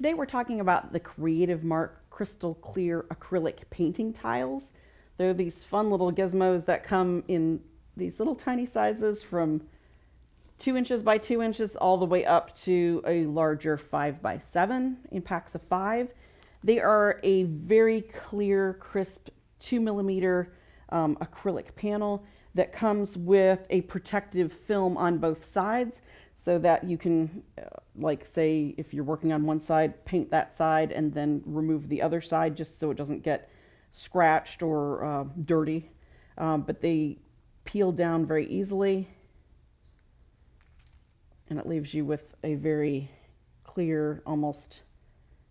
Today we're talking about the Creative Mark crystal clear acrylic painting tiles. They're these fun little gizmos that come in these little tiny sizes from 2 inches by 2 inches all the way up to a larger 5 by 7 in packs of 5. They are a very clear, crisp 2 millimeter acrylic panel that comes with a protective film on both sides so that you can, like say if you're working on one side, paint that side and then remove the other side just so it doesn't get scratched or dirty. But they peel down very easily and it leaves you with a very clear, almost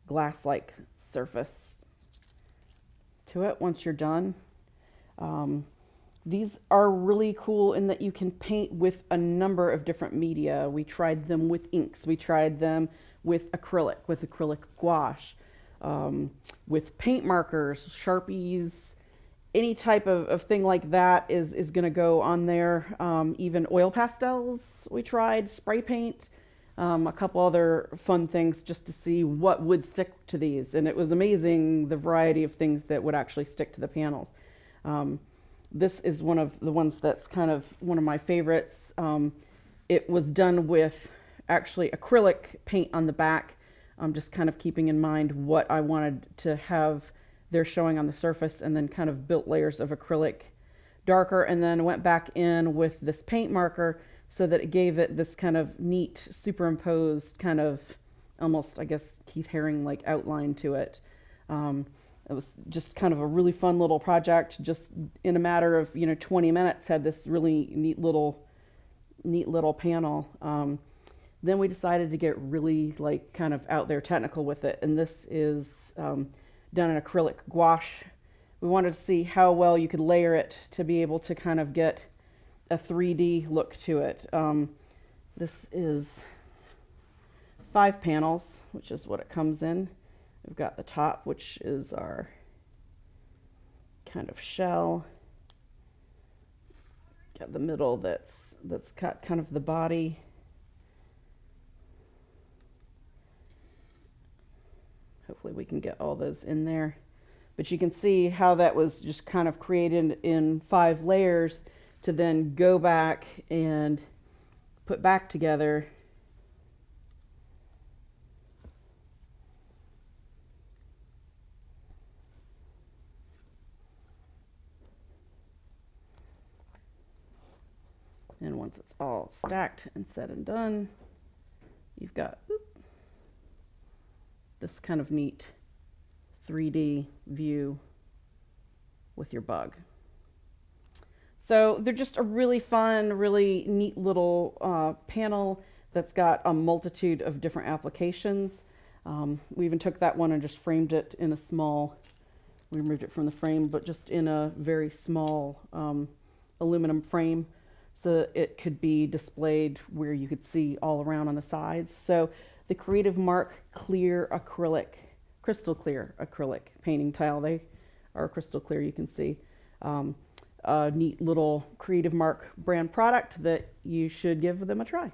glass-like surface to it once you're done. These are really cool in that you can paint with a number of different media. We tried them with inks. We tried them with acrylic gouache, with paint markers, Sharpies, any type of thing like that is going to go on there. Even oil pastels we tried, spray paint, a couple other fun things just to see what would stick to these. And it was amazing the variety of things that would actually stick to the panels. This is one of the ones that's kind of one of my favorites. It was done with actually acrylic paint on the back. I'm just kind of keeping in mind what I wanted to have there showing on the surface, and then kind of built layers of acrylic darker, and then went back in with this paint marker so that it gave it this kind of neat superimposed kind of almost, I guess, Keith Haring like outline to it. It was just kind of a really fun little project. Just in a matter of 20 minutes, had this really neat little panel. Then we decided to get really like kind of out there technical with it, and this is done in acrylic gouache. We wanted to see how well you could layer it to be able to kind of get a 3D look to it. This is 5 panels, which is what it comes in. We've got the top, which is our kind of shell. Got the middle that's got kind of the body. Hopefully we can get all those in there. But you can see how that was just kind of created in 5 layers to then go back and put back together. And once it's all stacked and said and done, you've got this kind of neat 3D view with your bug. So they're just a really fun, really neat little panel that's got a multitude of different applications. We even took that one and just framed it in a small, we removed it from the frame, but just in a very small aluminum frame, so that it could be displayed where you could see all around on the sides. So the Creative Mark crystal clear acrylic painting tile, they are crystal clear, you can see. A neat little Creative Mark brand product that you should give them a try.